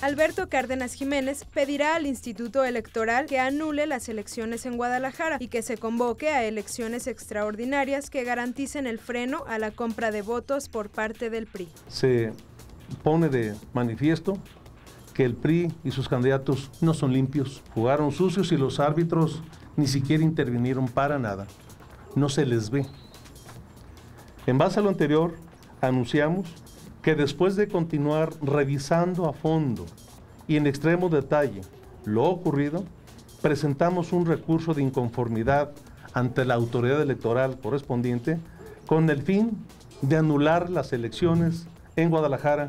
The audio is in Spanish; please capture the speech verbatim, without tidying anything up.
Alberto Cárdenas Jiménez pedirá al Instituto Electoral que anule las elecciones en Guadalajara y que se convoque a elecciones extraordinarias que garanticen el freno a la compra de votos por parte del P R I. Se pone de manifiesto que el P R I y sus candidatos no son limpios, jugaron sucios y los árbitros ni siquiera intervinieron para nada. No se les ve. En base a lo anterior, anunciamos que después de continuar revisando a fondo y en extremo detalle lo ocurrido, presentamos un recurso de inconformidad ante la autoridad electoral correspondiente con el fin de anular las elecciones en Guadalajara.